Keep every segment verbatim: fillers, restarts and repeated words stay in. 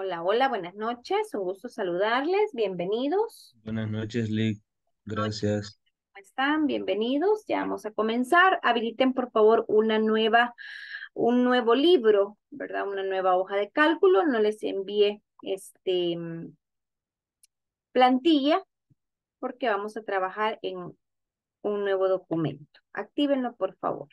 Hola, hola, buenas noches, un gusto saludarles, bienvenidos. Buenas noches, Lick, gracias. ¿Cómo están? Bienvenidos, ya vamos a comenzar. Habiliten por favor una nueva, un nuevo libro, ¿verdad? Una nueva hoja de cálculo, no les envíe este, plantilla, porque vamos a trabajar en un nuevo documento. Actívenlo por favor.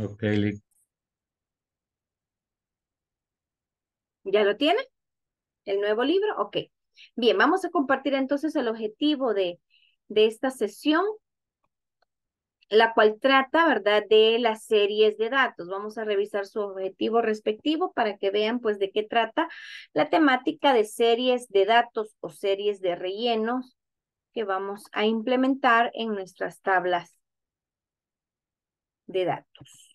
Ok, Lick. ¿Ya lo tiene? ¿El nuevo libro? Ok. Bien, vamos a compartir entonces el objetivo de, de esta sesión, la cual trata, ¿verdad?, de las series de datos. Vamos a revisar su objetivo respectivo para que vean, pues, de qué trata la temática de series de datos o series de rellenos que vamos a implementar en nuestras tablas de datos.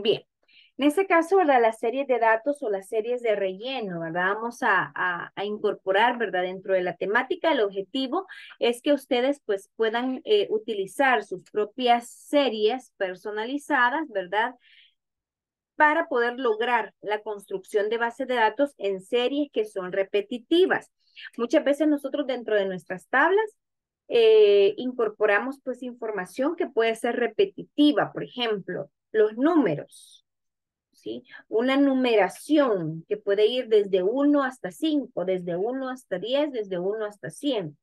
Bien, en este caso, ¿verdad?, las series de datos o las series de relleno, ¿verdad? Vamos a, a, a incorporar, ¿verdad?, dentro de la temática. El objetivo es que ustedes, pues, puedan eh, utilizar sus propias series personalizadas, ¿verdad?, para poder lograr la construcción de bases de datos en series que son repetitivas. Muchas veces nosotros dentro de nuestras tablas eh, incorporamos, pues, información que puede ser repetitiva, por ejemplo, los números, ¿sí? Una numeración que puede ir desde uno hasta cinco, desde uno hasta diez, desde uno hasta cien.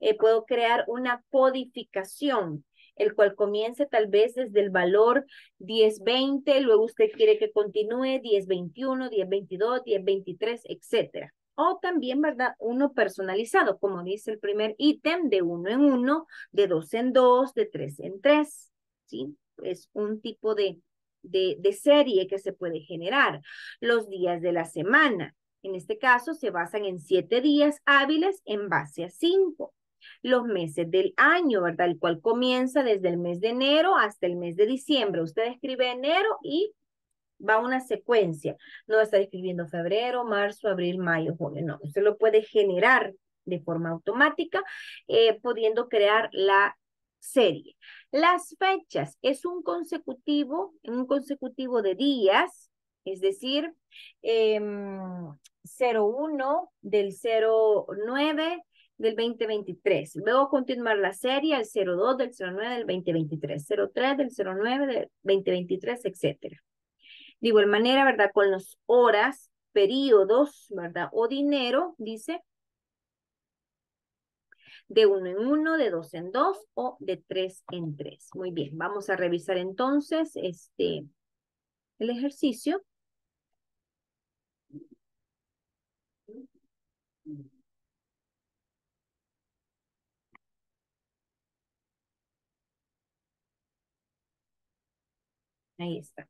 Eh, puedo crear una codificación, el cual comience tal vez desde el valor diez veinte, luego usted quiere que continúe diez veintiuno, diez veintidós, diez veintitrés, etcétera. O también, ¿verdad?, uno personalizado, como dice el primer ítem, de uno en uno, de dos en dos, de tres en tres, ¿sí? Es un tipo de, de, de serie que se puede generar. Los días de la semana, en este caso, se basan en siete días hábiles en base a cinco. Los meses del año, ¿verdad?, el cual comienza desde el mes de enero hasta el mes de diciembre. Usted escribe enero y va una secuencia. No va a estar escribiendo febrero, marzo, abril, mayo, junio. No, usted lo puede generar de forma automática, eh, pudiendo crear la serie. Las fechas es un consecutivo, un consecutivo de días, es decir, eh, cero uno del cero nueve del veinte veintitrés. Luego continuar la serie al cero dos del cero nueve del veinte veintitrés, cero tres del cero nueve del veinte veintitrés, etcétera. De igual manera, ¿verdad?, con las horas, periodos, ¿verdad?, o dinero, dice, de uno en uno, de dos en dos o de tres en tres. Muy bien, vamos a revisar entonces este, el ejercicio. Ahí está.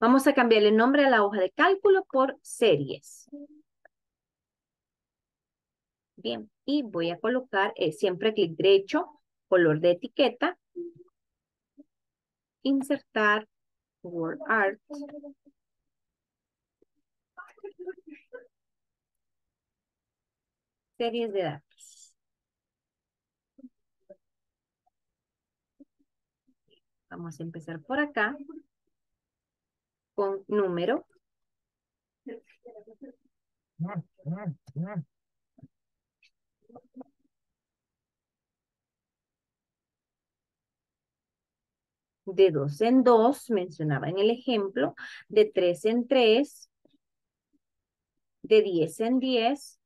Vamos a cambiarle el nombre a la hoja de cálculo por series. Bien, y voy a colocar eh, siempre clic derecho, color de etiqueta, insertar word art. Series de datos. Vamos a empezar por acá con número. De dos en dos, mencionaba en el ejemplo, de tres en tres, de diez en diez.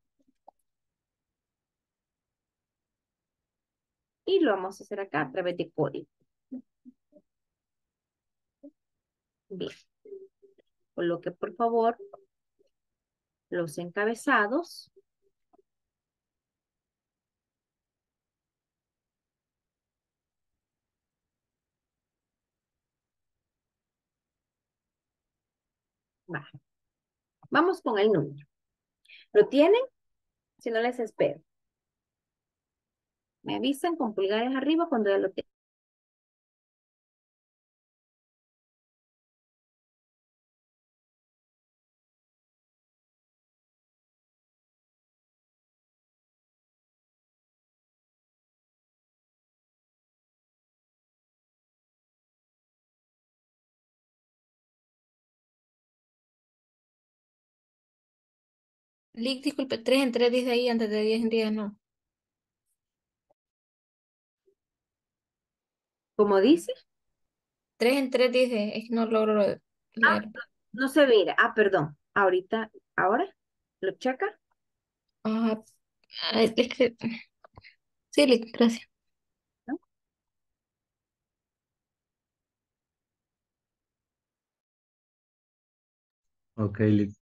Y lo vamos a hacer acá a través de código. Bien. Coloque por favor los encabezados. Vale. Vamos con el número. ¿Lo tienen? Si no, les espero. Me avisan con pulgares arriba cuando ya lo tengan. Lick, disculpe, tres en tres dice ahí antes de diez en diez, no. ¿Cómo dice? Tres en tres dice, es que no logro leer. Ah, no, no se mira. Ah, perdón. Ahorita, ahora, ¿lo checa? Ah, es que... Sí, Lick, gracias. ¿No? Ok, Lick.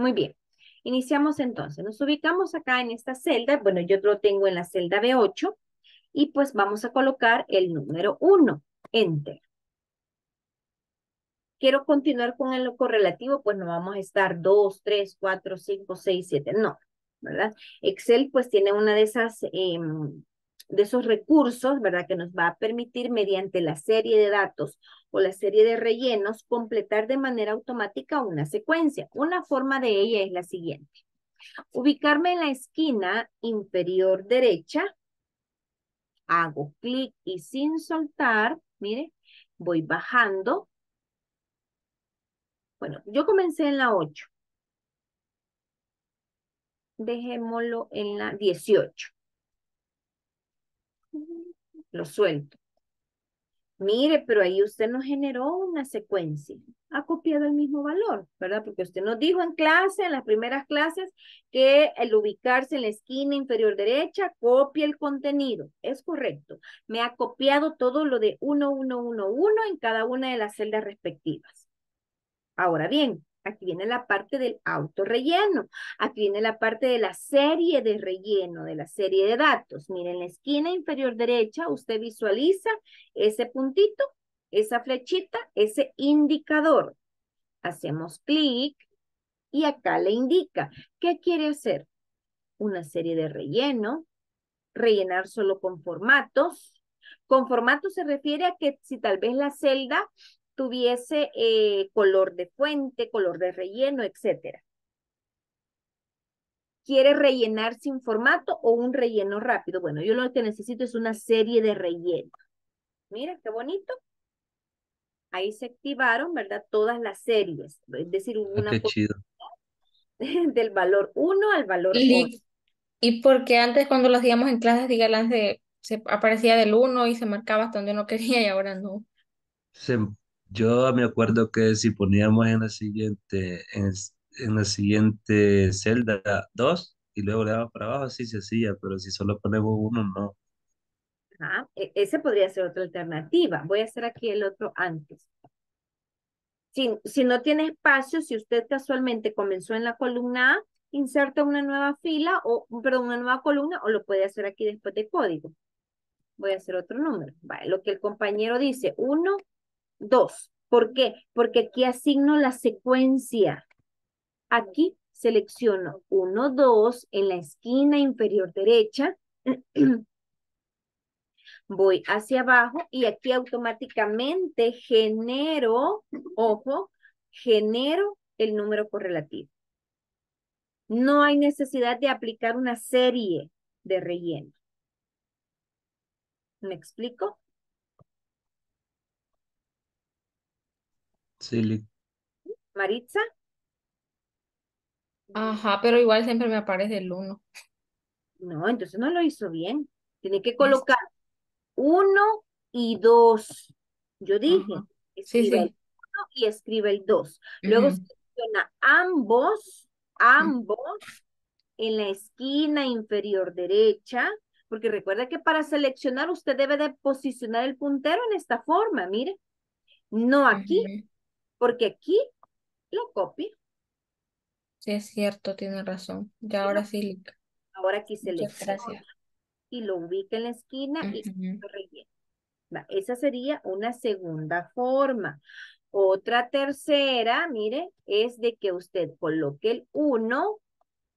Muy bien, iniciamos entonces, nos ubicamos acá en esta celda, bueno, yo lo tengo en la celda B ocho, y pues vamos a colocar el número uno, Enter. Quiero continuar con el correlativo, pues no vamos a estar dos, tres, cuatro, cinco, seis, siete, no, ¿verdad? Excel pues tiene una de esas, eh, de esos recursos, ¿verdad? Que nos va a permitir mediante la serie de datos o la serie de rellenos, completar de manera automática una secuencia. Una forma de ella es la siguiente. Ubicarme en la esquina inferior derecha, hago clic y sin soltar, mire, voy bajando. Bueno, yo comencé en la ocho. Dejémoslo en la dieciocho. Lo suelto. Mire, pero ahí usted nos generó una secuencia. Ha copiado el mismo valor, ¿verdad? Porque usted nos dijo en clase, en las primeras clases, que el ubicarse en la esquina inferior derecha, copia el contenido. Es correcto. Me ha copiado todo lo de uno, uno, uno, uno en cada una de las celdas respectivas. Ahora bien, aquí viene la parte del autorrelleno. Aquí viene la parte de la serie de relleno, de la serie de datos. Miren, en la esquina inferior derecha, usted visualiza ese puntito, esa flechita, ese indicador. Hacemos clic y acá le indica. ¿Qué quiere hacer? Una serie de relleno, rellenar solo con formatos. Con formatos se refiere a que si tal vez la celda tuviese eh, color de fuente, color de relleno, etcétera. ¿Quiere rellenar sin formato o un relleno rápido? Bueno, yo lo que necesito es una serie de relleno. Mira, qué bonito. Ahí se activaron, ¿verdad? Todas las series. Es decir, una ah, chido. Del valor uno al valor once. Y porque antes cuando lo hacíamos en clases, díganlas, se, se aparecía del uno y se marcaba hasta donde uno quería y ahora no. Se... Yo me acuerdo que si poníamos en la siguiente, en, en la siguiente celda dos y luego le damos para abajo, así se hacía, pero si solo ponemos uno, no. Ajá, esa podría ser otra alternativa. Voy a hacer aquí el otro antes. Si, si no tiene espacio, si usted casualmente comenzó en la columna A, inserta una nueva fila, o perdón, una nueva columna, o lo puede hacer aquí después de código. Voy a hacer otro número. Vale, lo que el compañero dice, uno, dos. ¿Por qué? Porque aquí asigno la secuencia. Aquí selecciono uno, dos en la esquina inferior derecha. Voy hacia abajo y aquí automáticamente genero, ojo, genero el número correlativo. No hay necesidad de aplicar una serie de relleno. ¿Me explico? Sí. Maritza. Ajá, pero igual siempre me aparece el uno. No, entonces no lo hizo bien. Tiene que colocar uno y dos. Yo dije, ajá. Escribe sí, sí. el uno y escribe el dos. Luego uh-huh. selecciona ambos, ambos, uh-huh. en la esquina inferior derecha, porque recuerda que para seleccionar usted debe de posicionar el puntero en esta forma, mire. No aquí, uh-huh. porque aquí lo copio. Sí, es cierto, tiene razón. Ya sí. ahora sí. Ahora aquí selecciona. Y lo ubica en la esquina uh-huh. y lo rellena. Va, esa sería una segunda forma. Otra tercera, mire, es de que usted coloque el uno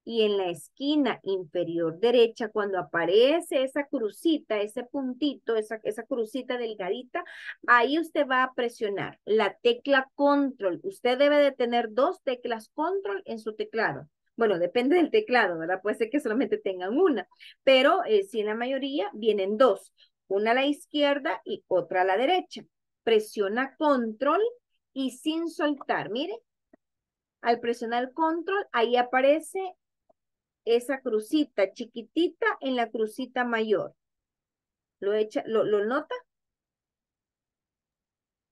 y en la esquina inferior derecha, cuando aparece esa crucita, ese puntito, esa, esa crucita delgadita, ahí usted va a presionar la tecla control. Usted debe de tener dos teclas control en su teclado. Bueno, depende del teclado, ¿verdad? Puede ser que solamente tengan una, pero eh, si en la mayoría vienen dos, una a la izquierda y otra a la derecha. Presiona control y sin soltar, mire, al presionar control, ahí aparece esa crucita chiquitita en la crucita mayor. ¿Lo echa, lo, lo nota?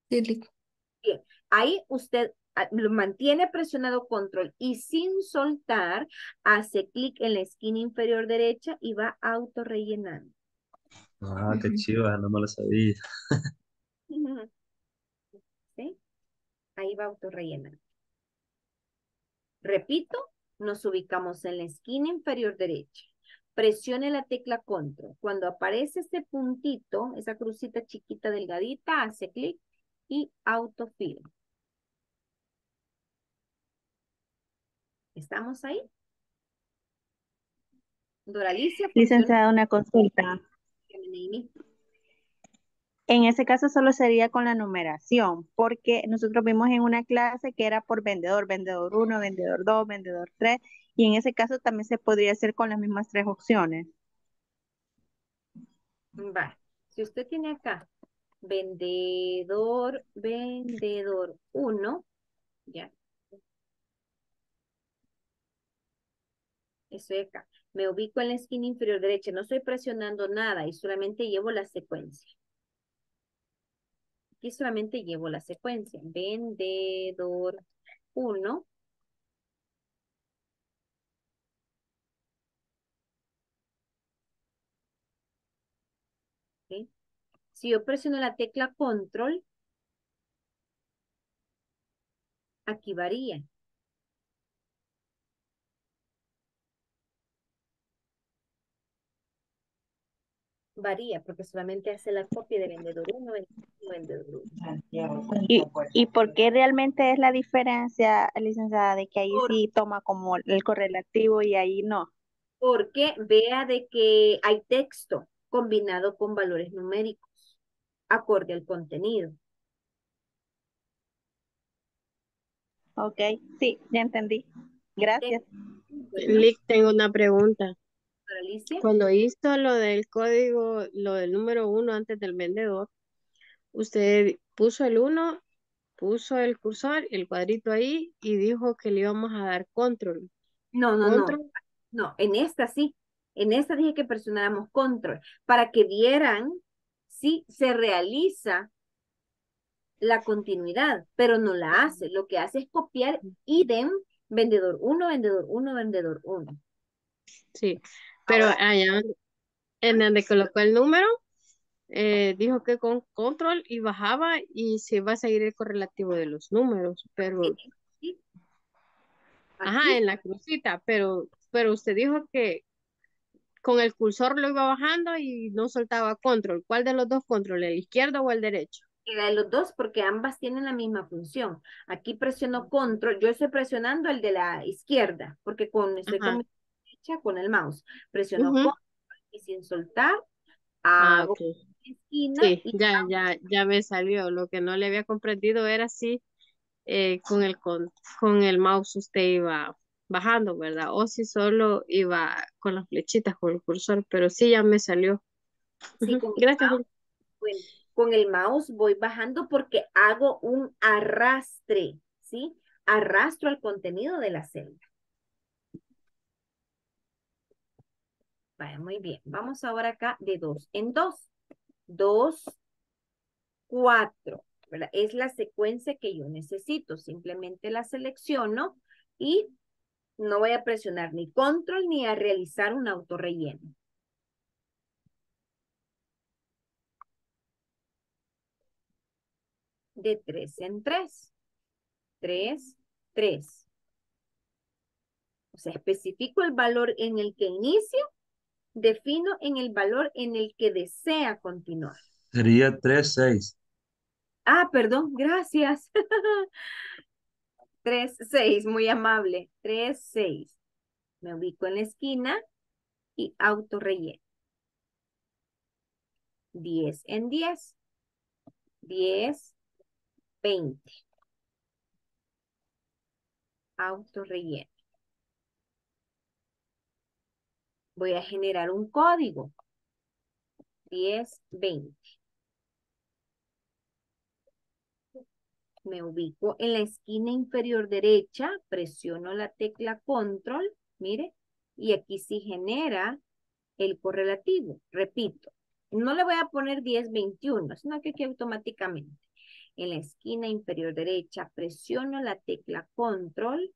Sí. Bien, ahí usted lo mantiene presionado control y sin soltar, hace clic en la esquina inferior derecha y va autorrellenando. Ah, qué chiva, no me lo sabía. ¿Sí? Ahí va autorrellenando. Repito, nos ubicamos en la esquina inferior derecha. Presione la tecla control. Cuando aparece este puntito, esa crucita chiquita delgadita, hace clic y autofirma. ¿Estamos ahí? Doralicia. Licenciada, una consulta. En ese caso solo sería con la numeración, porque nosotros vimos en una clase que era por vendedor, vendedor uno, vendedor dos, vendedor tres, y en ese caso también se podría hacer con las mismas tres opciones. Va, si usted tiene acá vendedor, vendedor uno, ya. Estoy acá, me ubico en la esquina inferior derecha, no estoy presionando nada y solamente llevo la secuencia. Aquí solamente llevo la secuencia, vendedor uno. ¿Sí? Si yo presiono la tecla control, aquí varía. Varía, porque solamente hace la copia de vendedor uno, vendedor uno. ¿Y, y por qué realmente es la diferencia, licenciada, de que ahí por, sí toma como el correlativo y ahí no? Porque vea de que hay texto combinado con valores numéricos, acorde al contenido. Ok, sí, ya entendí. Gracias. Lic, tengo una pregunta. Cuando hizo lo del código, lo del número uno antes del vendedor, usted puso el uno, puso el cursor, el cuadrito ahí y dijo que le íbamos a dar control. No, no, control. no. No, en esta sí. En esta dije que presionáramos control para que vieran si se realiza la continuidad, pero no la hace. Lo que hace es copiar idem, vendedor uno, vendedor uno, vendedor uno. Sí. Pero allá en donde colocó el número, eh, dijo que con control y bajaba y se va a seguir el correlativo de los números, pero... Sí. Ajá, en la crucita, pero, pero usted dijo que con el cursor lo iba bajando y no soltaba control. ¿Cuál de los dos controles, el izquierdo o el derecho? Era de los dos porque ambas tienen la misma función. Aquí presiono control, yo estoy presionando el de la izquierda, porque con... Estoy con con el mouse, presionó uh-huh. control y sin soltar Ah, hago ok. esquina Sí, y ya, hago- ya, ya me salió. Lo que no le había comprendido era si eh, con el, con, con el mouse usted iba bajando, ¿verdad? O si solo iba con las flechitas, con el cursor, pero sí ya me salió. sí, Ujú. con el Gracias, mouse, Juli. bueno, con el mouse voy bajando porque hago un arrastre, ¿sí? Arrastro al contenido de la celda. Vaya, muy bien. Vamos ahora acá de dos en dos. Dos, cuatro, ¿verdad? Es la secuencia que yo necesito. Simplemente la selecciono y no voy a presionar ni control ni a realizar un autorrelleno. De tres en tres. Tres, tres. O sea, especifico el valor en el que inicio, defino en el valor en el que desea continuar. Sería tres, seis. Ah, perdón, gracias. Tres, seis, muy amable. Tres, seis. Me ubico en la esquina y autorrelleno. diez en diez. diez, veinte. Autorrelleno. Voy a generar un código. diez, veinte. Me ubico en la esquina inferior derecha. Presiono la tecla control. Mire. Y aquí sí genera el correlativo. Repito. No le voy a poner diez, veintiuno. Sino que aquí automáticamente. En la esquina inferior derecha. Presiono la tecla control.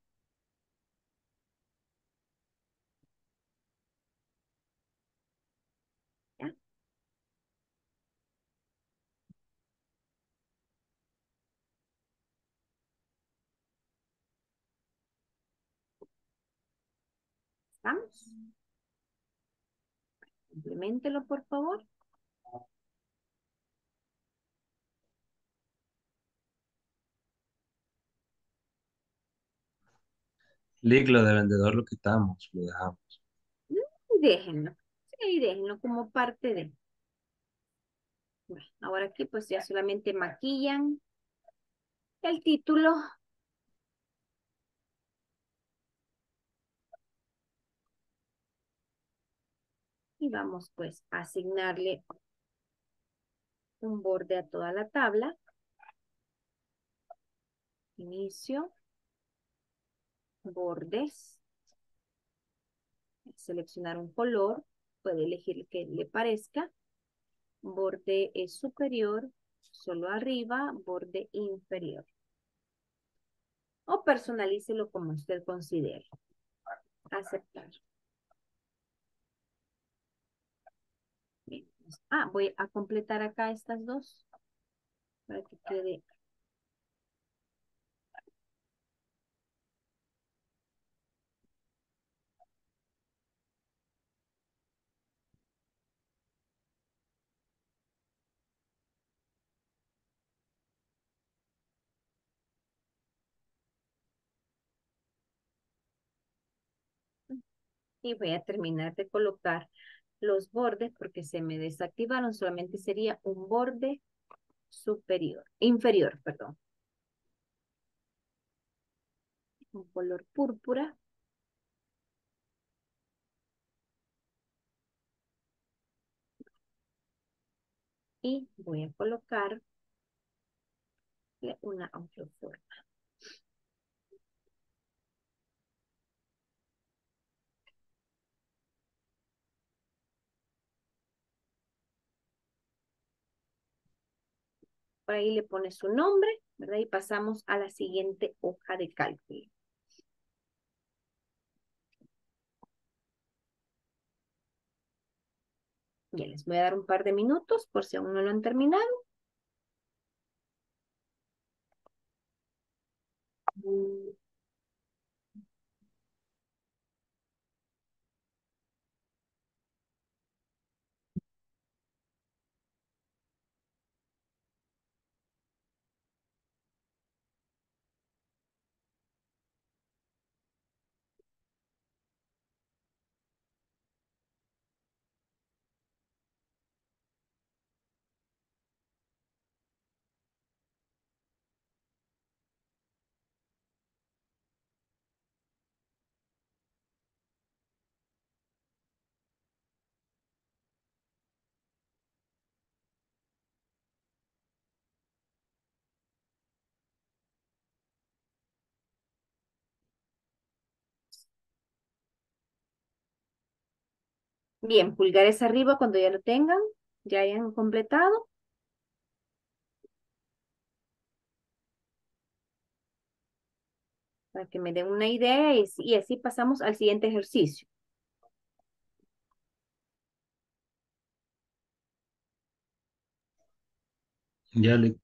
¿Ya? ¿Estamos? Implementelo, por favor. Lic, lo de vendedor lo quitamos, lo dejamos. Mm, Déjenlo. Sí, déjenlo como parte de... Bueno, ahora aquí pues ya solamente maquillan el título. Y vamos pues a asignarle un borde a toda la tabla. Inicio, bordes. Seleccionar un color. Puede elegir el que le parezca. Borde eh, superior, solo arriba, borde inferior. O personalícelo como usted considere. Aceptar. Bien, pues, ah, voy a completar acá estas dos para que quede y voy a terminar de colocar los bordes porque se me desactivaron, solamente sería un borde superior, inferior, perdón, un color púrpura, y voy a colocarle una autoforma. Por ahí le pone su nombre, ¿verdad? Y pasamos a la siguiente hoja de cálculo. Bien, les voy a dar un par de minutos por si aún no lo han terminado. Bien, pulgares arriba cuando ya lo tengan, ya hayan completado. Para que me den una idea y, y así pasamos al siguiente ejercicio. Ya le...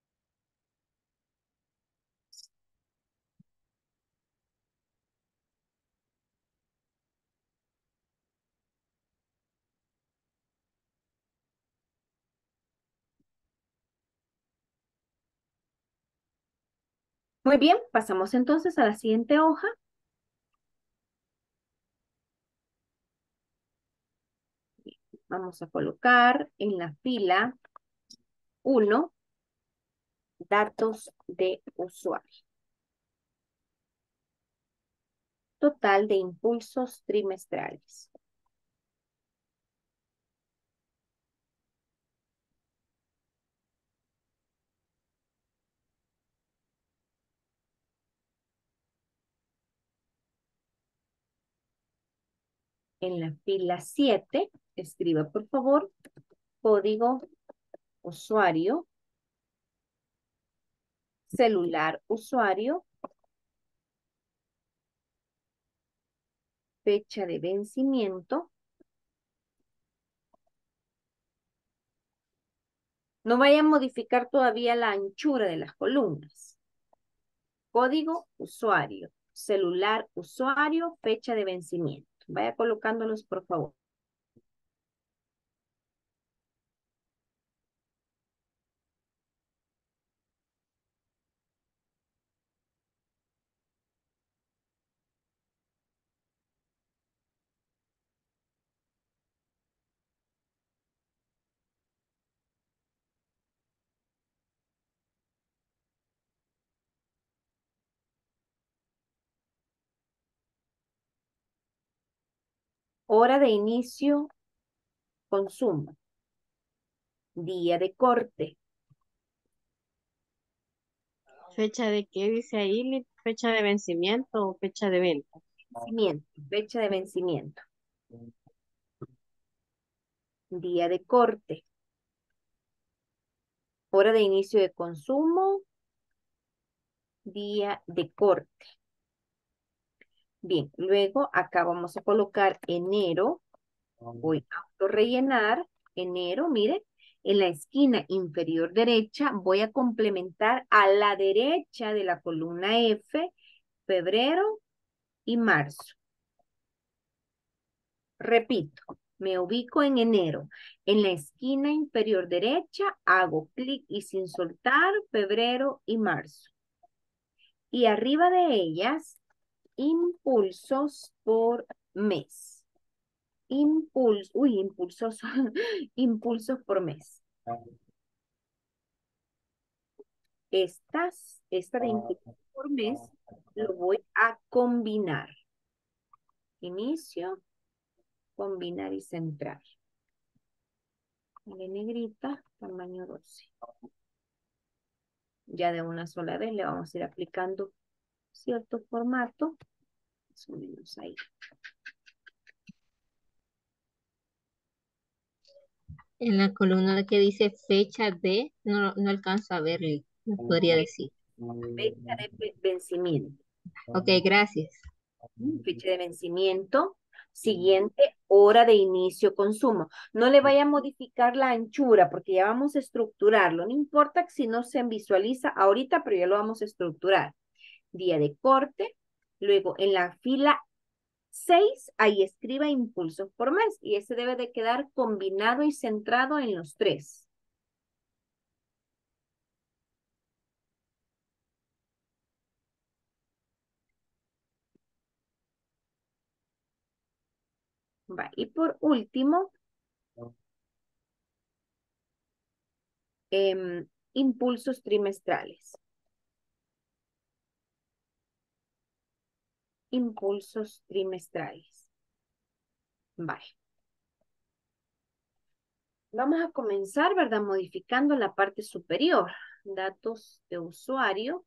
Muy bien, pasamos entonces a la siguiente hoja. Vamos a colocar en la fila uno datos de usuario. Total de impulsos trimestrales. En la fila siete, escriba por favor, código usuario, celular usuario, fecha de vencimiento. No vaya a modificar todavía la anchura de las columnas. Código usuario, celular usuario, fecha de vencimiento. Vaya colocándolos, por favor. Hora de inicio, consumo. Día de corte. ¿Fecha de qué dice ahí? ¿Fecha de vencimiento o fecha de venta? Vencimiento, fecha de vencimiento. Día de corte. Hora de inicio de consumo. Día de corte. Bien, luego acá vamos a colocar enero, voy a autorrellenar enero, mire, en la esquina inferior derecha voy a complementar a la derecha de la columna F, febrero y marzo. Repito, me ubico en enero, en la esquina inferior derecha hago clic y sin soltar febrero y marzo. Y arriba de ellas... impulsos por mes. Impulso, uy, impulsos, impulsos por mes. Estas, esta de impulsos por mes, lo voy a combinar. Inicio, combinar y centrar. De negrita, tamaño doce. Ya de una sola vez le vamos a ir aplicando cierto formato, más o menos ahí. En la columna que dice fecha de, no, no alcanzo a verle, no podría decir. Fecha de vencimiento. Ok, gracias. Fecha de vencimiento. Siguiente, hora de inicio consumo. No le vaya a modificar la anchura porque ya vamos a estructurarlo. No importa si no se visualiza ahorita, pero ya lo vamos a estructurar. Día de corte, luego en la fila seis, ahí escriba impulsos por mes, y ese debe de quedar combinado y centrado en los tres. Va, y por último, eh, impulsos trimestrales. Impulsos trimestrales. Vale. Vamos a comenzar, ¿verdad? Modificando la parte superior. Datos de usuario.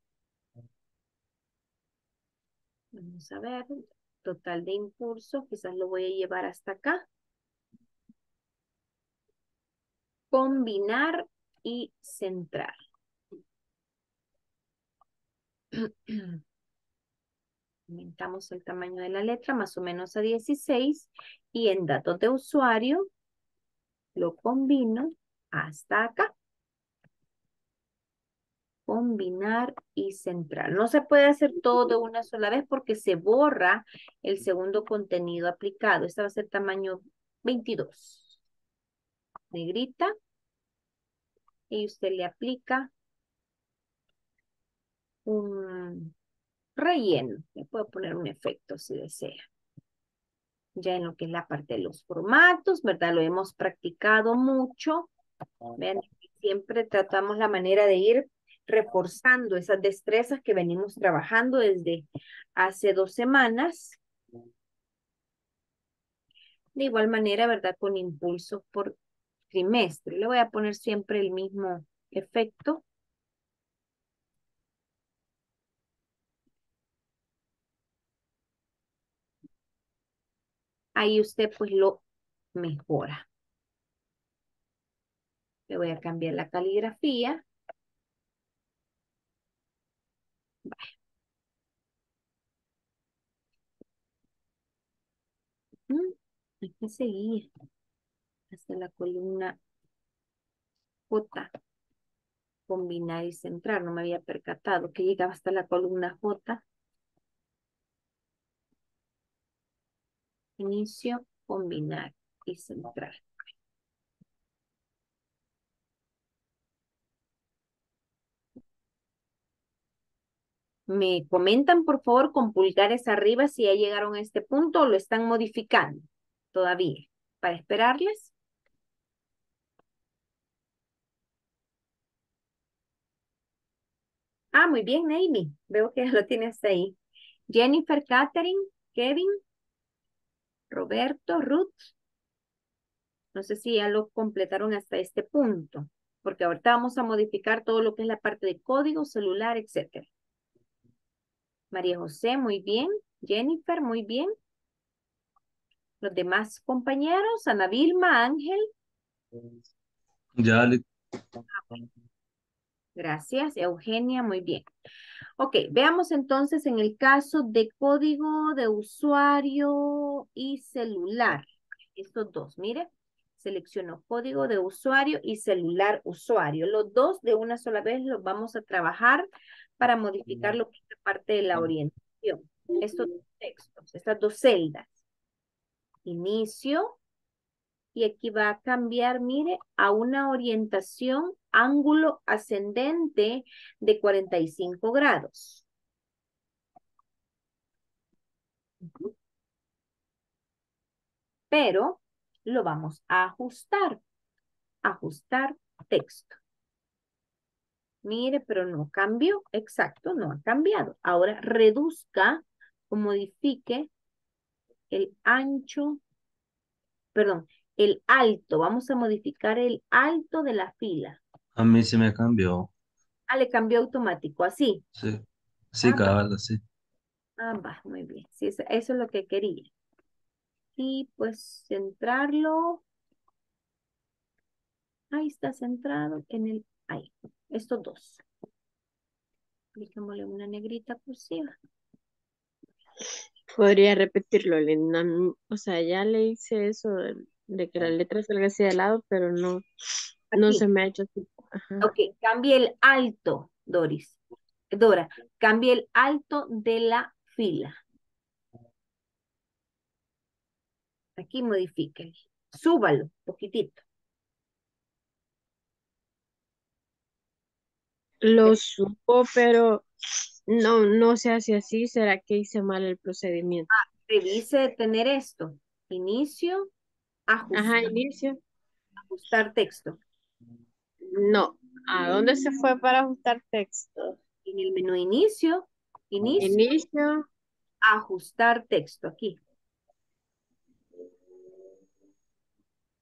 Vamos a ver. Total de impulsos. Quizás lo voy a llevar hasta acá. combinar y centrar. Aumentamos el tamaño de la letra más o menos a dieciséis y en datos de usuario lo combino hasta acá. Combinar y centrar. No se puede hacer todo de una sola vez porque se borra el segundo contenido aplicado. Este va a ser tamaño veintidós. Negrita. Y usted le aplica un relleno. Le puedo poner un efecto si desea. Ya en lo que es la parte de los formatos, ¿verdad? Lo hemos practicado mucho. Vean, siempre tratamos la manera de ir reforzando esas destrezas que venimos trabajando desde hace dos semanas. De igual manera, ¿verdad? Con impulsos por trimestre. Le voy a poner siempre el mismo efecto. Ahí usted pues lo mejora. Le voy a cambiar la caligrafía. Vale. Hay que seguir hasta la columna J. Combinar y centrar. No me había percatado que llegaba hasta la columna J. Inicio, combinar y centrar. Me comentan, por favor, con pulgares arriba si ya llegaron a este punto o lo están modificando todavía para esperarles. Ah, muy bien, Amy. Veo que lo tiene hasta ahí. Jennifer, Catherine, Kevin. Roberto, Ruth, no sé si ya lo completaron hasta este punto, porque ahorita vamos a modificar todo lo que es la parte de código, celular, etcétera. María José, muy bien. Jennifer, muy bien. Los demás compañeros, Ana Vilma, Ángel. Ya, le... Gracias, Eugenia, muy bien. Ok, veamos entonces en el caso de código de usuario y celular. Estos dos, mire, selecciono código de usuario y celular usuario. Los dos de una sola vez los vamos a trabajar para modificar lo que es la parte de la orientación. Estos dos textos, estas dos celdas. Inicio. Y aquí va a cambiar, mire, a una orientación ángulo ascendente de cuarenta y cinco grados. Pero lo vamos a ajustar. Ajustar texto. Mire, pero no cambió. Exacto, no ha cambiado. Ahora reduzca o modifique el ancho, perdón, el alto, vamos a modificar el alto de la fila. A mí se me cambió. Ah, le cambió automático, ¿así? Sí, sí, ah, cabal, así. Ah, va, muy bien. Sí, eso, eso es lo que quería. Y pues centrarlo. Ahí está centrado en el, ahí, estos dos. Aplicámosle una negrita cursiva. Podría repetirlo, Elena. O sea, ya le hice eso del... de que la letra salga hacia el lado, pero no, no se me ha hecho así. Ajá. Ok, cambie el alto, Doris. Dora, cambie el alto de la fila. Aquí modifíquenlo. Súbalo, poquitito. Lo subo, pero no, no se hace así. ¿Será que hice mal el procedimiento? Ah, revise de tener esto. Inicio. Ajustar. Ajá, inicio. Ajustar texto. No. ¿A dónde se fue para ajustar texto? En el menú inicio. Inicio. Inicio. Ajustar texto. Aquí.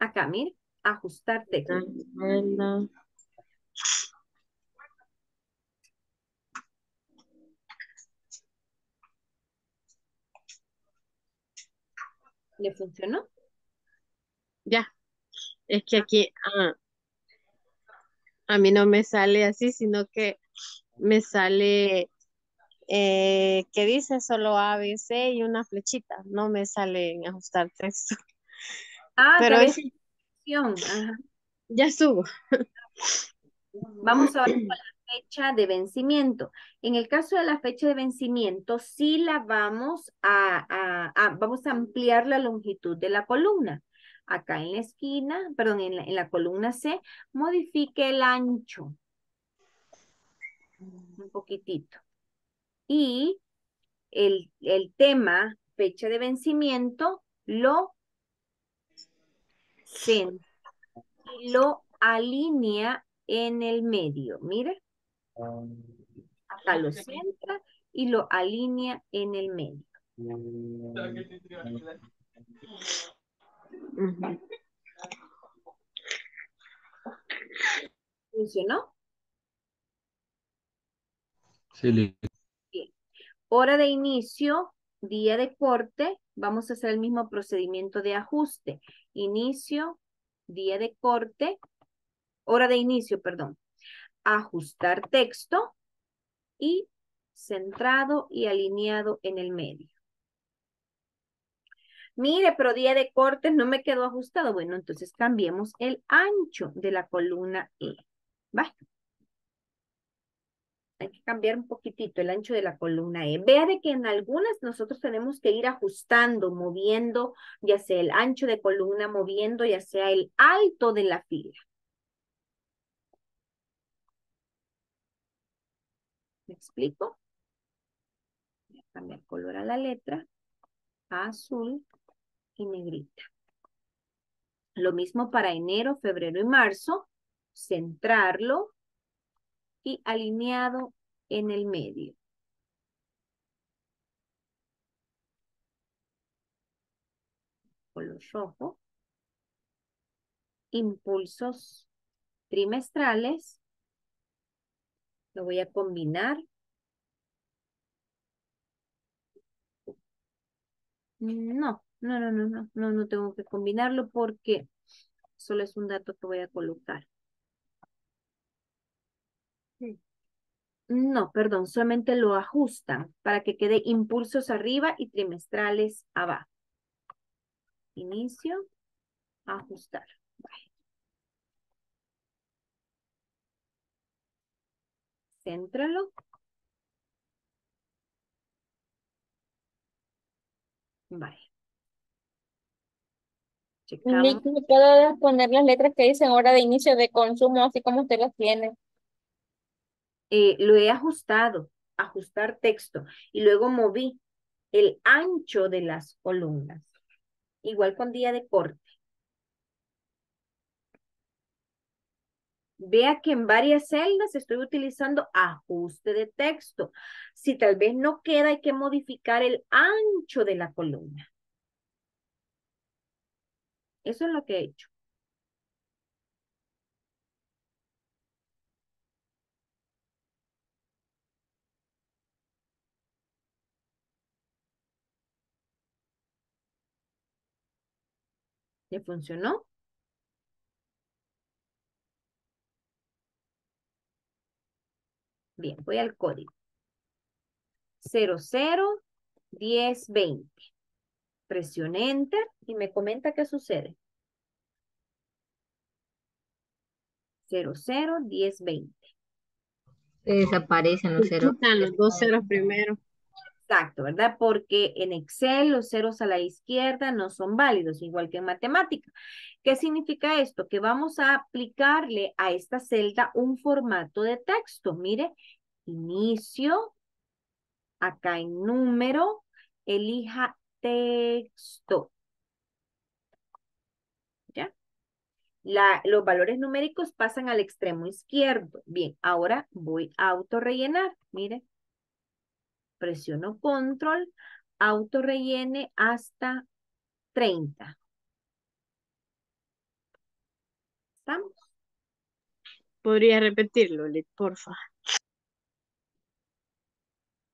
Acá, mire. Ajustar texto. Ajá. ¿Le funcionó? Ya, es que aquí, ah, a mí no me sale así, sino que me sale, eh, que dice solo A, B, C y una flechita. No me sale en ajustar texto. Ah, pero es... Ajá. Ya subo. Vamos ahora con la fecha de vencimiento. En el caso de la fecha de vencimiento, sí la vamos a, a, a, vamos a ampliar la longitud de la columna. Acá en la esquina, perdón, en la, en la columna C, modifique el ancho. Un poquitito. Y el, el tema, fecha de vencimiento, lo centra y lo alinea en el medio. Mira. Acá lo centra y lo alinea en el medio. Uh-huh. ¿Funcionó? Sí. Bien. Hora de inicio, día de corte. Vamos a hacer el mismo procedimiento de ajuste. Inicio, día de corte, hora de inicio, perdón. Ajustar texto y centrado y alineado en el medio. Mire, pero día de cortes no me quedó ajustado. Bueno, entonces cambiemos el ancho de la columna E. ¿Va? Hay que cambiar un poquitito el ancho de la columna E. Vea de que en algunas nosotros tenemos que ir ajustando, moviendo, ya sea el ancho de columna, moviendo, ya sea el alto de la fila. ¿Me explico? Voy a cambiar color a la letra, a azul y negrita. Lo mismo para enero, febrero y marzo. Centrarlo y alineado en el medio. Color rojo. Impulsos trimestrales. Lo voy a combinar. No, no, no, no, no, no, no tengo que combinarlo porque solo es un dato que voy a colocar. Sí. No, perdón, solamente lo ajustan para que quede impulsos arriba y trimestrales abajo. Inicio, ajustar. Vale. Céntralo. Vale. Checamos. ¿Me puedo poner las letras que dicen hora de inicio de consumo, así como usted las tiene? Eh, lo he ajustado, ajustar texto, y luego moví el ancho de las columnas. Igual con día de corte. Vea que en varias celdas estoy utilizando ajuste de texto. Si tal vez no queda, hay que modificar el ancho de la columna. Eso es lo que he hecho. ¿Le funcionó? Bien, voy al código. cero cero uno cero dos cero. Presiono Enter y me comenta qué sucede. cero cero uno cero dos cero. Se desaparecen los ceros. Los dos ceros primero. Exacto, ¿verdad? Porque en Excel los ceros a la izquierda no son válidos, igual que en matemática. ¿Qué significa esto? Que vamos a aplicarle a esta celda un formato de texto. Mire, inicio, acá en número, elija texto. ¿Ya? La, los valores numéricos pasan al extremo izquierdo. Bien, ahora voy a autorrellenar. Mire. Presiono control, autorrellene hasta treinta. ¿Estamos? Podría repetirlo, Lid, porfa.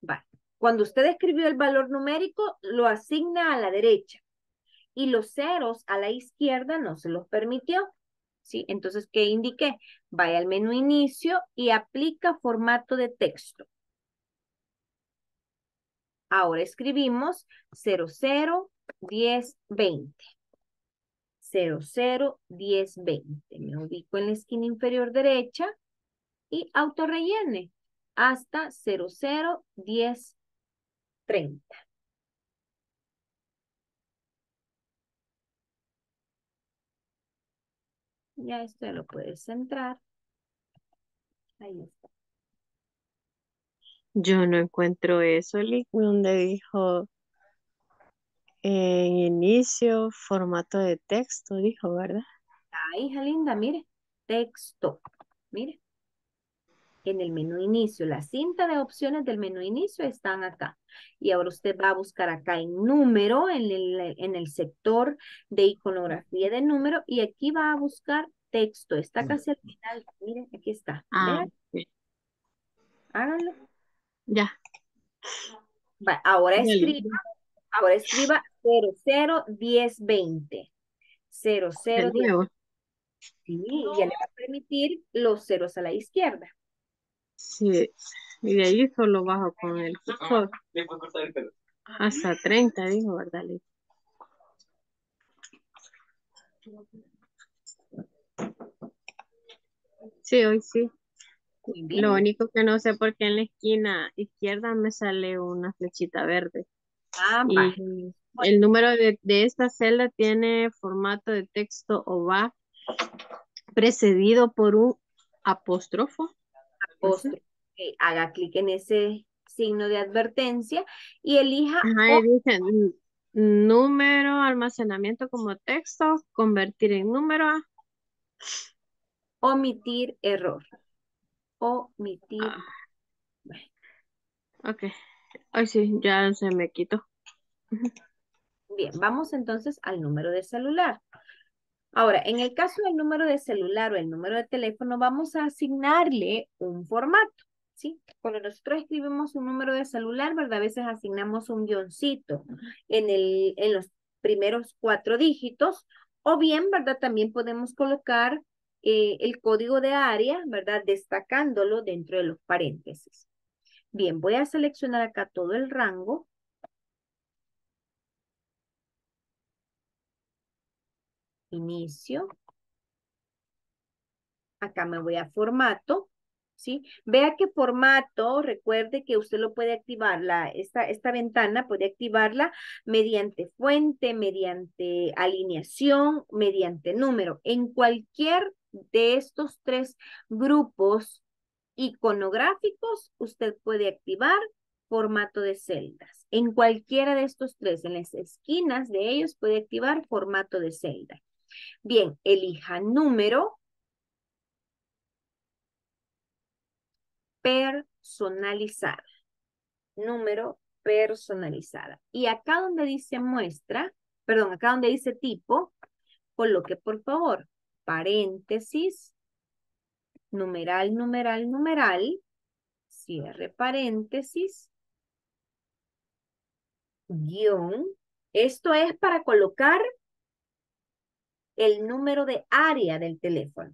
Vale. Cuando usted escribió el valor numérico, lo asigna a la derecha. Y los ceros a la izquierda no se los permitió. ¿sí? Entonces, ¿qué indiqué? Vaya al menú inicio y aplica formato de texto. Ahora escribimos cero cero, diez, veinte. cero cero, diez, veinte. Me ubico en la esquina inferior derecha y autorrellene hasta cero cero, diez, treinta. Ya esto lo puedes centrar. Ahí está. Yo no encuentro eso, Lick, donde dijo eh, inicio, formato de texto, dijo, ¿verdad? Ah, hija linda, mire, texto, mire. En el menú inicio, la cinta de opciones del menú inicio están acá. Y ahora usted va a buscar acá en número, en el, en el sector de iconografía de número, y aquí va a buscar texto. Está casi al final, miren, aquí está. Ah, sí. Háganlo. Ya. Va, ahora escriba, ahora escriba cero cero, diez, veinte. cero cero, diez. Sí, y ya le va a permitir los ceros a la izquierda. Sí, y de ahí solo bajo con el cursor. Hasta treinta, dijo, ¿verdad? Sí, hoy sí. Lo único que no sé por qué en la esquina izquierda me sale una flechita verde. Ah, y el número de, de esta celda tiene formato de texto o va precedido por un apóstrofo. Postre. Okay. Haga clic en ese signo de advertencia y elija. Ajá, dice, número, almacenamiento como texto, convertir en número a... Omitir error. Omitir. Ah. Bueno. Ok. Ay, sí, ya se me quitó. Bien, vamos entonces al número de celular. Ahora, en el caso del número de celular o el número de teléfono, vamos a asignarle un formato, ¿sí? Cuando nosotros escribimos un número de celular, ¿verdad? A veces asignamos un guioncito en, el, en los primeros cuatro dígitos, o bien, ¿verdad? También podemos colocar eh, el código de área, ¿verdad? Destacándolo dentro de los paréntesis. Bien, voy a seleccionar acá todo el rango. Inicio. Acá me voy a formato, ¿sí? Vea que formato, recuerde que usted lo puede activar, la, esta, esta ventana puede activarla mediante fuente, mediante alineación, mediante número. En cualquier de estos tres grupos iconográficos, usted puede activar formato de celdas. En cualquiera de estos tres, en las esquinas de ellos, puede activar formato de celda. Bien, elija número, personalizada, número personalizada. Y acá donde dice muestra, perdón, acá donde dice tipo, coloque por favor paréntesis, numeral, numeral, numeral, cierre paréntesis, guión. Esto es para colocar el número de área del teléfono.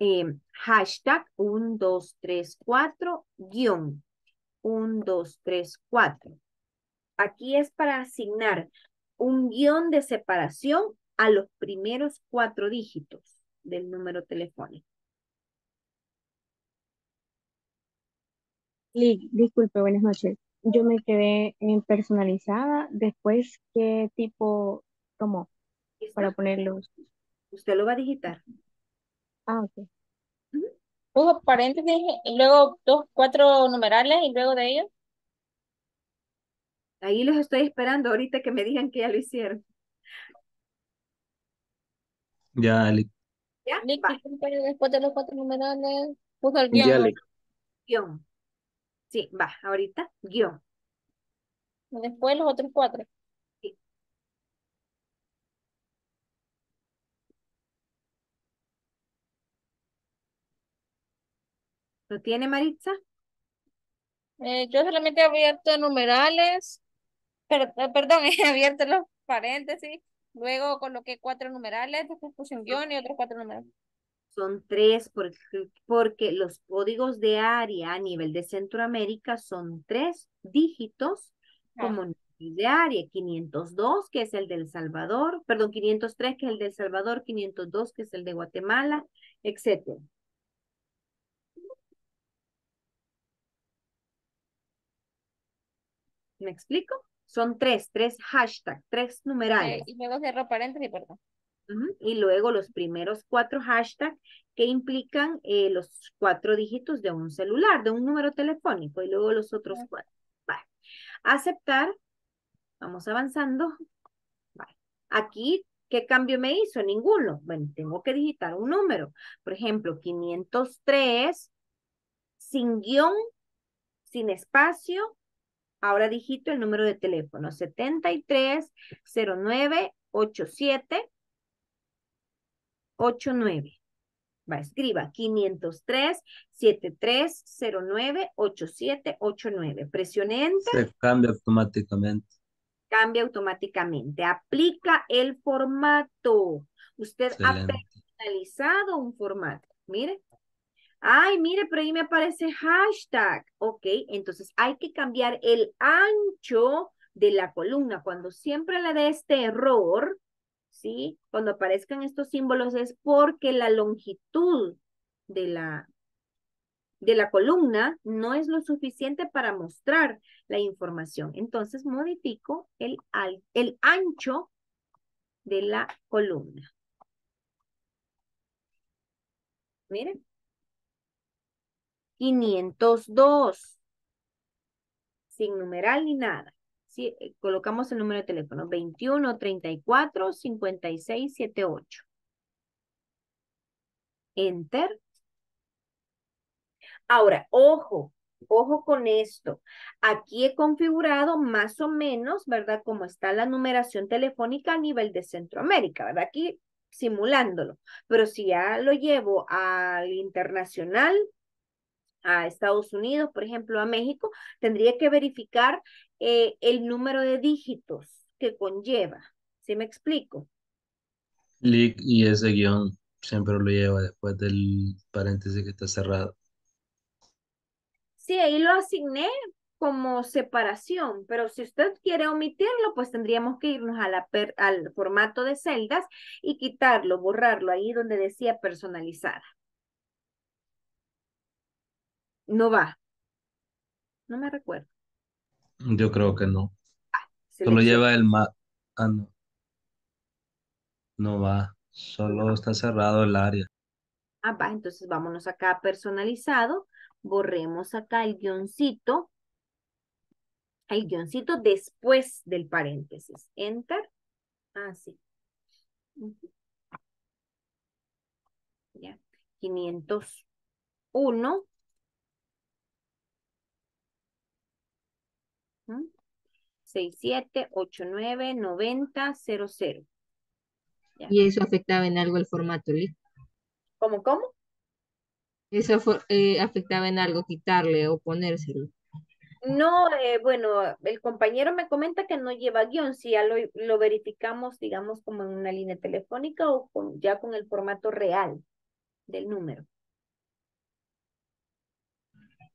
Eh, hashtag uno dos tres cuatro, guión. uno dos tres cuatro. Aquí es para asignar un guión de separación a los primeros cuatro dígitos del número telefónico. Sí, disculpe, buenas noches. Yo me quedé en personalizada. Después, ¿qué tipo tomó para ponerlos? Usted lo va a digitar. Ah, ok. Luego paréntesis, y luego dos, cuatro numerales y luego de ellos. Ahí los estoy esperando ahorita que me digan que ya lo hicieron. Ya, Alex. Ya, va. Después de los cuatro numerales, puso el guión. Ya, Alex. Guión. Sí, va, ahorita, guión. Después los otros cuatro. Sí. ¿Lo tiene, Maritza? Eh, yo solamente he abierto numerales, pero, perdón, he abierto los paréntesis, luego coloqué cuatro numerales, después puse un guión y otros cuatro numerales. Son tres porque, porque los códigos de área a nivel de Centroamérica son tres dígitos como ah. de área, quinientos dos que es el del Salvador, perdón, quinientos tres que es el del Salvador, quinientos dos que es el de Guatemala, etcétera. ¿Me explico? Son tres, tres hashtags, tres numerales. Okay, y luego cierro paréntesis, perdón. Uh-huh. Y luego los primeros cuatro hashtags que implican eh, los cuatro dígitos de un celular, de un número telefónico, y luego los otros uh-huh. cuatro. Vale. Aceptar. Vamos avanzando. Vale. Aquí, ¿qué cambio me hizo? Ninguno. Bueno, tengo que digitar un número. Por ejemplo, quinientos tres, sin guión, sin espacio. Ahora digito el número de teléfono, setenta y tres cero nueve ochenta y siete ochenta y nueve. Va, escriba quinientos tres setenta y tres cero nueve ochenta y siete ochenta y nueve. Presione Enter. Se cambia automáticamente. Cambia automáticamente. Aplica el formato. Usted Excelente. Ha personalizado un formato. Mire. Ay, mire, pero ahí me aparece hashtag. Ok, entonces hay que cambiar el ancho de la columna. Cuando siempre le dé este error, ¿sí? Cuando aparezcan estos símbolos es porque la longitud de la, de la columna no es lo suficiente para mostrar la información. Entonces modifico el, el ancho de la columna. Miren. quinientos dos, sin numeral ni nada. Sí, colocamos el número de teléfono, veintiuno treinta y cuatro cincuenta y seis setenta y ocho. Enter. Ahora, ojo, ojo con esto. Aquí he configurado más o menos, ¿verdad? Como está la numeración telefónica a nivel de Centroamérica, ¿verdad? Aquí simulándolo. Pero si ya lo llevo al internacional, a Estados Unidos, por ejemplo, a México, tendría que verificar eh, el número de dígitos que conlleva. ¿Sí me explico? Y ese guión siempre lo lleva después del paréntesis que está cerrado. Sí, ahí lo asigné como separación, pero si usted quiere omitirlo, pues tendríamos que irnos a la per, al formato de celdas y quitarlo, borrarlo, ahí donde decía personalizada. No va. No me recuerdo. Yo creo que no. Ah, solo lleva el mapa. Ah, no. No va. Solo está cerrado el área. Ah, va. Entonces vámonos acá a personalizado. Borremos acá el guioncito. El guioncito después del paréntesis. Enter. Ah, sí. Ya. quinientos uno. seis siete ocho nueve noventa cero cero. ¿Y eso afectaba en algo el formato, Lee? ¿Cómo, cómo? ¿Eso for, eh, afectaba en algo quitarle o ponérselo? No, eh, bueno, el compañero me comenta que no lleva guión. Si ya lo, lo verificamos, digamos, como en una línea telefónica o con, ya con el formato real del número.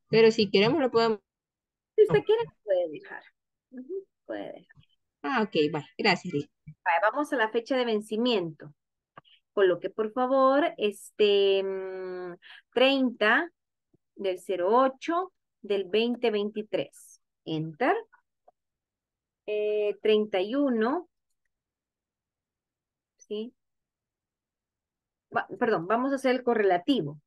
Pero si queremos lo podemos... Si usted quiere, puede dejar. Uh-huh, puede dejar. Ah, ok, vale. Gracias. Vale, vamos a la fecha de vencimiento. Coloque, por favor, este treinta del ocho del veinte veintitrés. Enter. Eh, treinta y uno. ¿Sí? Va, perdón, vamos a hacer el correlativo.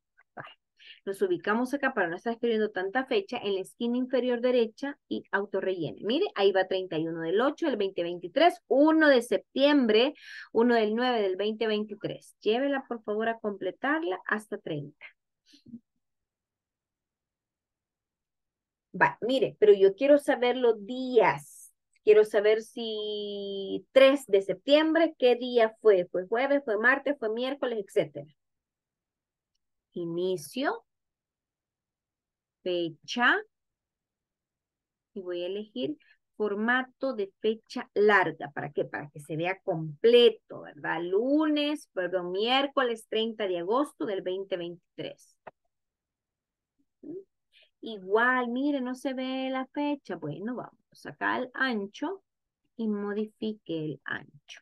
Nos ubicamos acá para no estar escribiendo tanta fecha en la esquina inferior derecha y autorrellene. Mire, ahí va treinta y uno del ocho del veinte veintitrés, uno de septiembre, uno del nueve del veinte veintitrés. Llévela, por favor, a completarla hasta treinta. Va, mire, pero yo quiero saber los días. Quiero saber si tres de septiembre, ¿qué día fue? ¿Fue jueves, fue martes, fue miércoles, etcétera? Inicio, fecha, y voy a elegir formato de fecha larga. ¿Para qué? Para que se vea completo, ¿verdad? Lunes, perdón, miércoles treinta de agosto del dos mil veintitrés. ¿Sí? Igual, mire, no se ve la fecha. Bueno, vamos acá al ancho y modifique el ancho.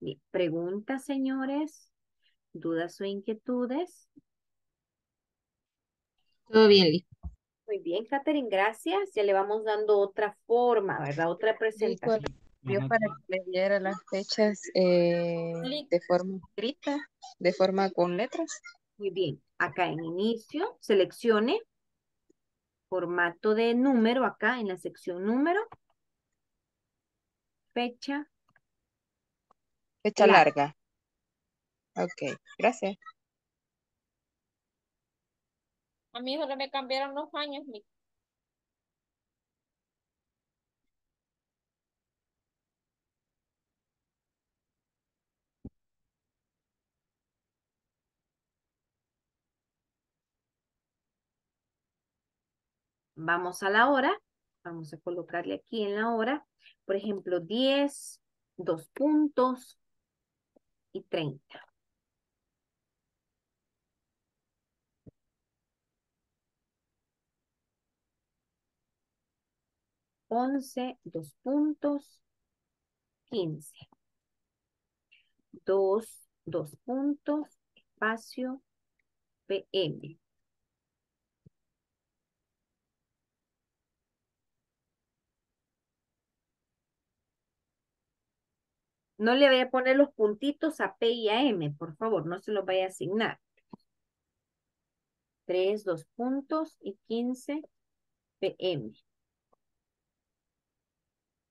Bien, preguntas, señores, dudas o inquietudes. Todo bien, Liz. Muy bien, Catherine, gracias. Ya le vamos dando otra forma, ¿verdad? Otra presentación. Yo para que le diera las fechas eh, de forma escrita, de forma con letras. Muy bien. Acá en inicio, seleccione formato de número, acá en la sección número. Fecha. Fecha larga. larga. Ok, gracias. A mí solo me cambiaron los años, mi. Vamos a la hora. Vamos a colocarle aquí en la hora. Por ejemplo, diez, dos puntos y treinta. once, dos puntos, quince. dos, dos puntos, espacio, P M. No le vaya a poner los puntitos a P y a M, por favor, no se los vaya a asignar. tres, dos puntos y quince, P M.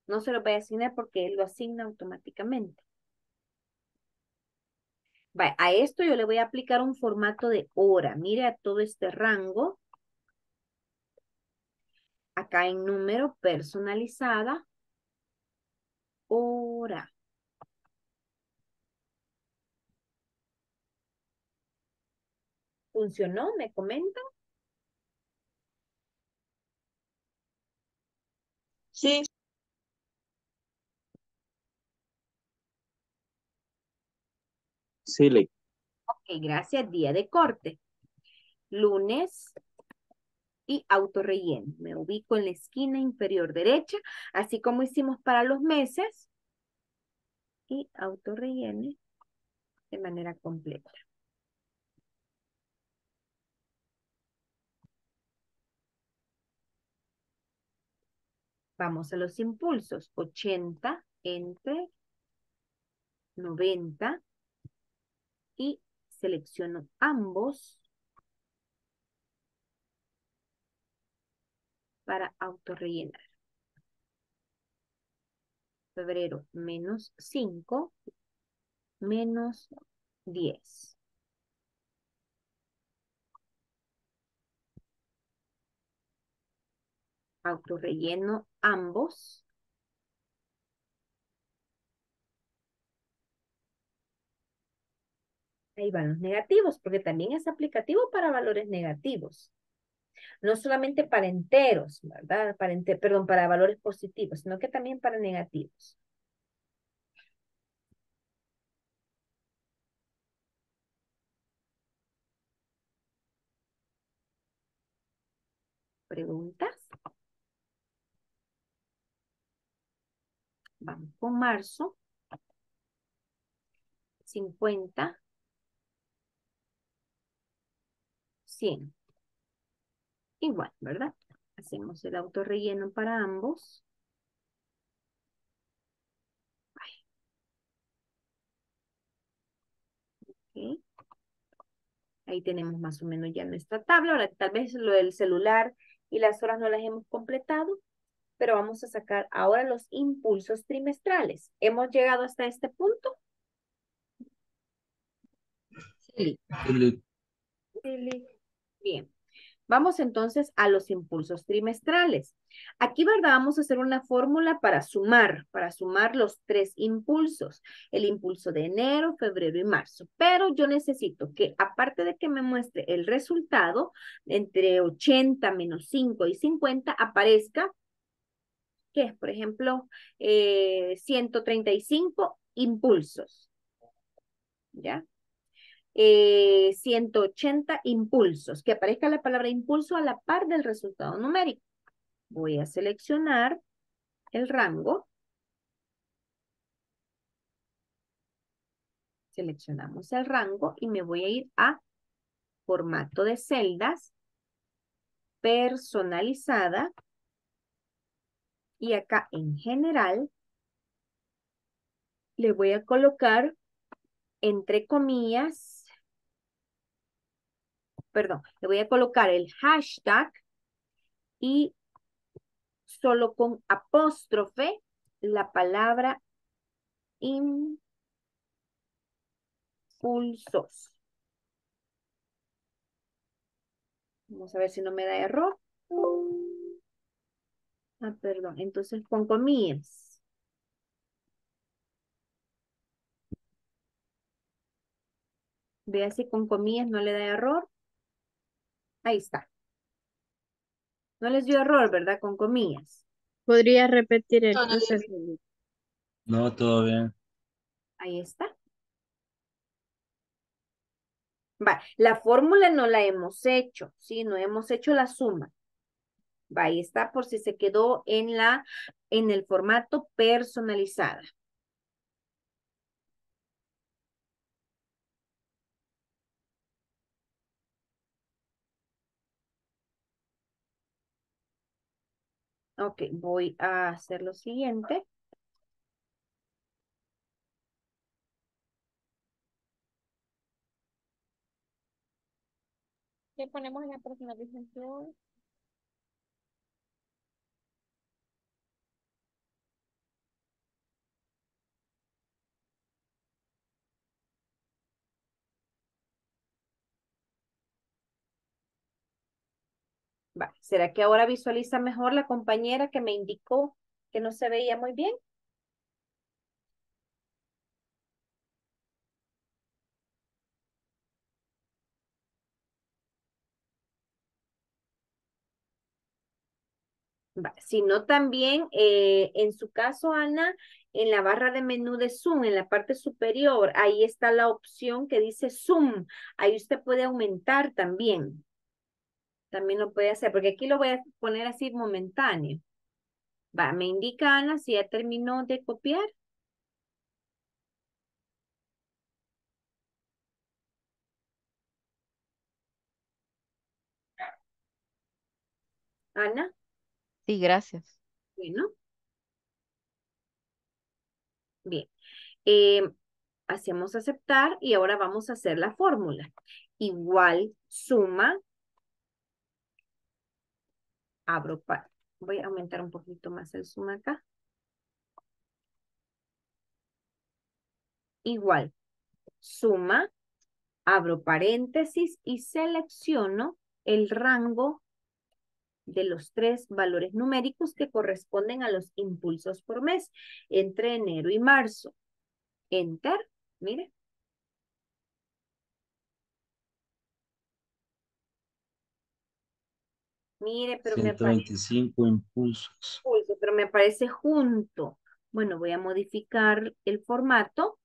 No se lo voy a asignar porque él lo asigna automáticamente. Vale, a esto yo le voy a aplicar un formato de hora. Mire a todo este rango. Acá en número personalizada. Hora. ¿Funcionó? ¿Me comentan? Sí. Sí, Lee. Ok, gracias. Día de corte. Lunes y autorrelleno. Me ubico en la esquina inferior derecha, así como hicimos para los meses. Y autorrelleno de manera completa. Vamos a los impulsos. ochenta entre noventa. Y selecciono ambos para autorrellenar. Febrero, menos cinco, menos diez. Autorrelleno ambos. Ahí van los negativos, porque también es aplicativo para valores negativos. No solamente para enteros, ¿verdad? Para enter, perdón, para valores positivos, sino que también para negativos. ¿Preguntas? Vamos con marzo. cincuenta. cien. Igual, ¿verdad? Hacemos el autorrelleno para ambos. Okay. Ahí tenemos más o menos ya nuestra tabla. Ahora tal vez lo del celular y las horas no las hemos completado, pero vamos a sacar ahora los impulsos trimestrales. ¿Hemos llegado hasta este punto? Sí. Sí. Bien, Vamos entonces a los impulsos trimestrales. Aquí, ¿verdad? Vamos a hacer una fórmula para sumar, para sumar los tres impulsos. El impulso de enero, febrero y marzo. Pero yo necesito que, aparte de que me muestre el resultado, entre ochenta, menos cinco y cincuenta, aparezca, ¿qué es? Por ejemplo, eh, ciento treinta y cinco impulsos. ¿Ya? Eh, ciento ochenta impulsos, que aparezca la palabra impulso a la par del resultado numérico. Voy a seleccionar el rango. Seleccionamos el rango y me voy a ir a formato de celdas, personalizada, y acá en general le voy a colocar entre comillas, perdón, le voy a colocar el hashtag y solo con apóstrofe la palabra impulsos. Vamos a ver si no me da error. Ah, perdón, entonces con comillas. Vea si con comillas no le da error. Ahí está. No les dio error, ¿verdad? Con comillas. ¿Podría repetir el proceso? No, todo bien. Ahí está. Va, la fórmula no la hemos hecho, ¿sí? No hemos hecho la suma. Va, ahí está por si se quedó en, la, en el formato personalizada. Ok, voy a hacer lo siguiente. ¿Qué ponemos en la personalización? Vale. ¿Será que ahora visualiza mejor la compañera que me indicó que no se veía muy bien? Vale. Si no, también eh, en su caso, Ana, en la barra de menú de Zoom, en la parte superior, ahí está la opción que dice Zoom. Ahí usted puede aumentar también. También lo puede hacer, porque aquí lo voy a poner así momentáneo. Va, me indica Ana si ya terminó de copiar. Ana. Sí, gracias. Bueno. Bien. Eh, hacemos aceptar y ahora vamos a hacer la fórmula. Igual suma. Abro, pa voy a aumentar un poquito más el zoom acá. Igual, suma, abro paréntesis y selecciono el rango de los tres valores numéricos que corresponden a los impulsos por mes, entre enero y marzo. Enter, mire. Mire, pero ciento veinticinco me aparece, impulsos. Impulso, pero me aparece junto. Bueno, voy a modificar el formato.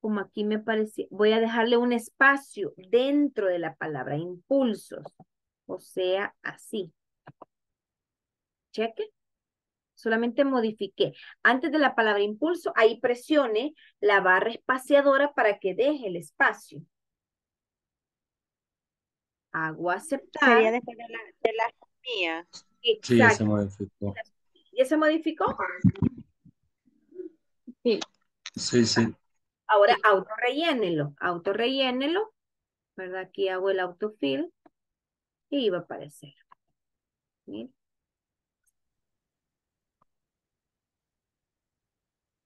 Como aquí me aparece, voy a dejarle un espacio dentro de la palabra impulsos. O sea, así. Cheque. Solamente modifiqué. Antes de la palabra impulso, ahí presione la barra espaciadora para que deje el espacio. Hago aceptar. Sería después de la, de la comillas. Exacto. Sí, ya se modificó. ¿Ya se modificó? Sí. Sí, sí. Ahora autorrellénelo, autorrellénelo, ¿verdad? Aquí hago el autofill y iba a aparecer. Mira.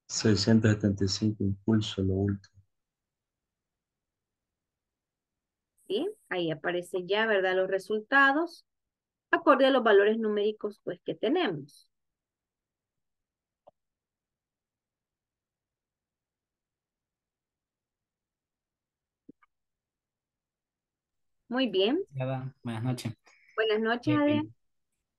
seiscientos setenta y cinco impulsos, lo último. ¿sí? Ahí aparece ya, ¿verdad? Los resultados, acorde a los valores numéricos, pues, que tenemos. Muy bien. Ya va. Buenas noches. Buenas noches, Adrián. Eh,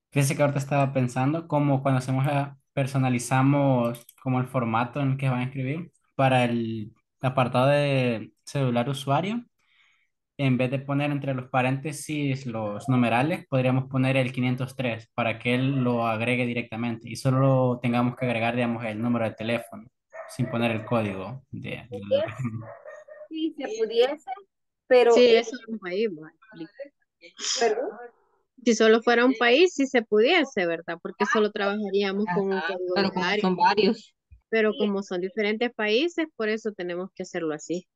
fíjese que ahorita estaba pensando como cuando hacemos la, personalizamos como el formato en el que van a escribir para el apartado de celular usuario. En vez de poner entre los paréntesis los numerales, podríamos poner el quinientos tres para que él lo agregue directamente y solo tengamos que agregar, digamos, el número de teléfono sin poner el código. De, de... Sí, se pudiese, pero... Sí, eso es un país. ¿Perdón? Si solo fuera un país, sí se pudiese, ¿verdad? Porque solo trabajaríamos con un código. Pero como son varios. Pero como son diferentes países, por eso tenemos que hacerlo así.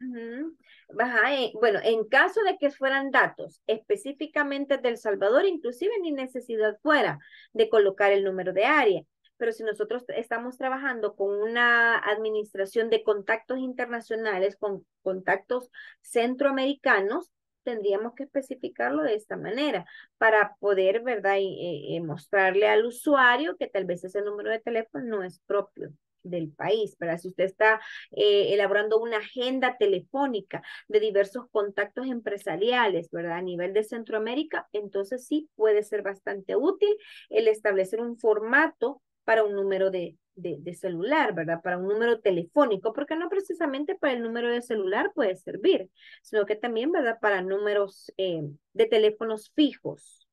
Uh-huh. Ajá, eh, bueno, en caso de que fueran datos específicamente de El Salvador, inclusive ni necesidad fuera de colocar el número de área. Pero si nosotros estamos trabajando con una administración de contactos internacionales, con contactos centroamericanos, tendríamos que especificarlo de esta manera para poder, ¿verdad?, y, y mostrarle al usuario que tal vez ese número de teléfono no es propio del país, ¿verdad? Si usted está eh, elaborando una agenda telefónica de diversos contactos empresariales, ¿verdad?, a nivel de Centroamérica, entonces sí puede ser bastante útil el establecer un formato para un número de, de, de celular, ¿verdad?, para un número telefónico, porque no precisamente para el número de celular puede servir, sino que también, ¿verdad?, para números eh, de teléfonos fijos.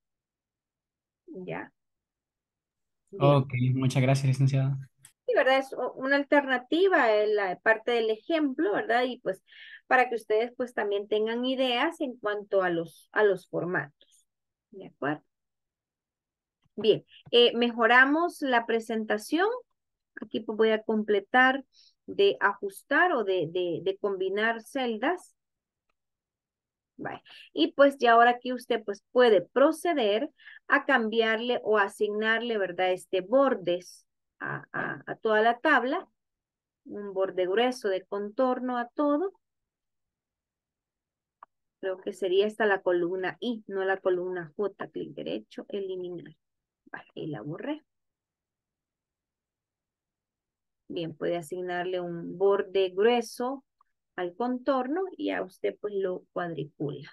Ya. Bien. Ok, muchas gracias, licenciada. Sí, ¿verdad? Es una alternativa en la parte del ejemplo, ¿verdad? Y pues para que ustedes pues también tengan ideas en cuanto a los, a los formatos. ¿De acuerdo? Bien, eh, mejoramos la presentación. Aquí pues voy a completar de ajustar o de, de, de combinar celdas. Vale. Y pues ya ahora aquí usted pues puede proceder a cambiarle o asignarle, ¿verdad?, este bordes. A, a, a toda la tabla, un borde grueso de contorno a todo. Creo que sería esta la columna I, no la columna J. Clic derecho, eliminar. Vale, y la borré. Bien, puede asignarle un borde grueso al contorno y a usted pues lo cuadricula.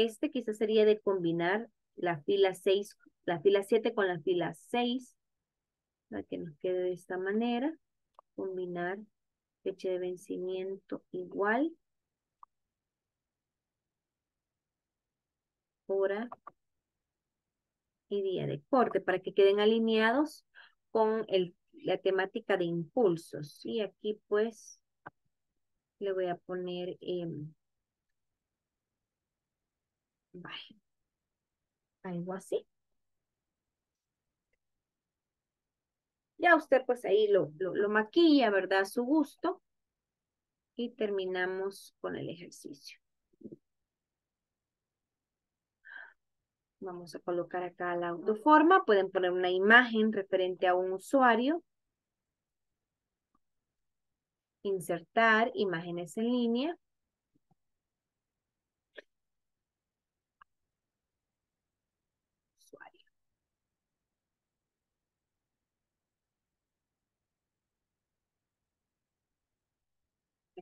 Este quizás sería de combinar la fila seis, la fila siete con la fila seis, para que nos quede de esta manera. Combinar fecha de vencimiento igual. Hora y día de corte, para que queden alineados con el, la temática de impulsos. Y aquí pues le voy a poner... Eh, Vale. Algo así. Ya usted pues ahí lo, lo, lo maquilla, ¿verdad?, a su gusto. Y terminamos con el ejercicio. Vamos a colocar acá la autoforma. Pueden poner una imagen referente a un usuario. Insertar imágenes en línea.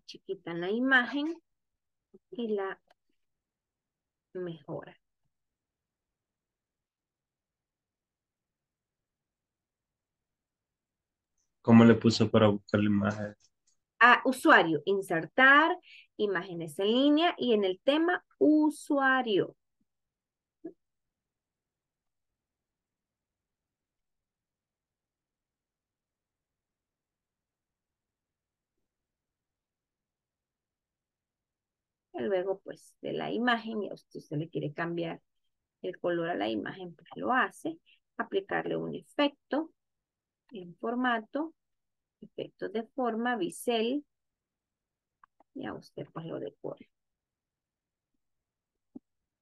Chiquitan la imagen y la mejora. ¿Cómo le puso para buscar la imagen? A usuario, insertar imágenes en línea y en el tema usuario. Luego pues de la imagen, y a usted, usted le quiere cambiar el color a la imagen, pues lo hace, aplicarle un efecto en formato, efectos de forma, bisel, y a usted pues lo decora.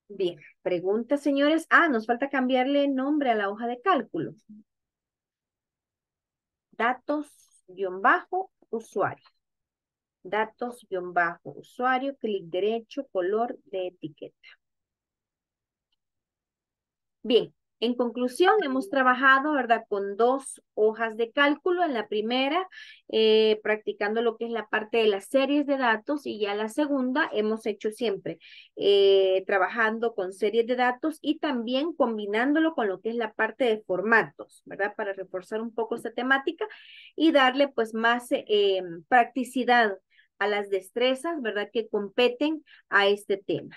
Bien, preguntas, señores. Ah, nos falta cambiarle nombre a la hoja de cálculo. Datos guión bajo, usuario. Datos guión bajo, usuario, clic derecho, color de etiqueta. Bien, en conclusión, hemos trabajado, ¿verdad?, con dos hojas de cálculo. En la primera, eh, practicando lo que es la parte de las series de datos, y ya la segunda hemos hecho siempre eh, trabajando con series de datos y también combinándolo con lo que es la parte de formatos, ¿verdad?, para reforzar un poco esta temática y darle pues más eh, practicidad a las destrezas, ¿verdad?, que competen a este tema.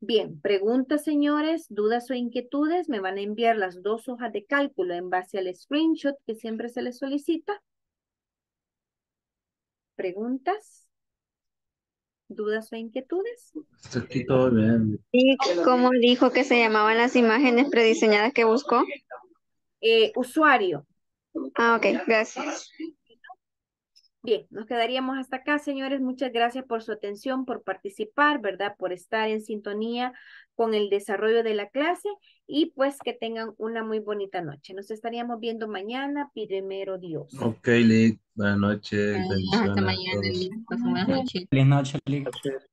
Bien, preguntas, señores, dudas o inquietudes, me van a enviar las dos hojas de cálculo en base al screenshot que siempre se les solicita. ¿Preguntas? ¿Dudas o inquietudes? Está aquí todo bien. ¿Y cómo dijo que se llamaban las imágenes prediseñadas que buscó? Eh, usuario. Ah, ok, gracias. Bien, nos quedaríamos hasta acá, señores. Muchas gracias por su atención, por participar, ¿verdad? Por estar en sintonía con el desarrollo de la clase y pues que tengan una muy bonita noche. Nos estaríamos viendo mañana, primero Dios. Ok, Lick. Buenas noches. Ay, hasta mañana, Lick. Buenas noches. Buenas noches, Lick.